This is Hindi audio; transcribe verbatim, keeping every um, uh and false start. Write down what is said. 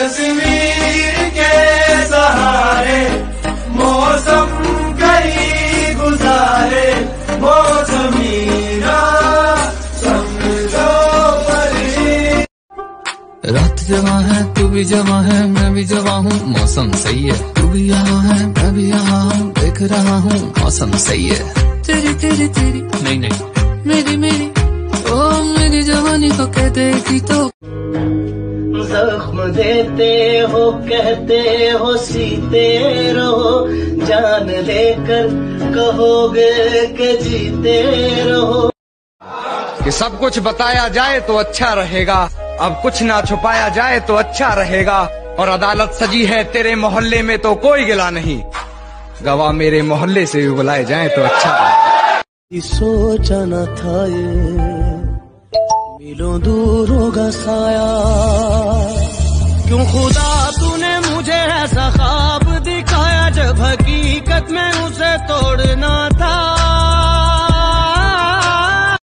तस्वीर के सहारे मौसम करी गुजारे मौसमीरा समझो परी। रात जमा है तू भी जमा है मैं भी जमा हूँ, मौसम सही है तू भी यहाँ है मैं भी यहाँ हूँ, देख रहा हूँ मौसम सही है। तेरी तेरी तेरी नहीं नहीं मेरी मेरी ओ मेरी जवानी को कह देगी तो। जख्म देते हो कहते हो सीते रहो, जान लेकर कहोगे के जीते रहो। कि सब कुछ बताया जाए तो अच्छा रहेगा, अब कुछ ना छुपाया जाए तो अच्छा रहेगा। और अदालत सजी है तेरे मोहल्ले में तो कोई गिला नहीं, गवाह मेरे मोहल्ले से भी बुलाए जाए तो अच्छा रहेगा। सोचा न था ये मिलो दूर होगा साया, क्यों खुदा तूने मुझे ऐसा खा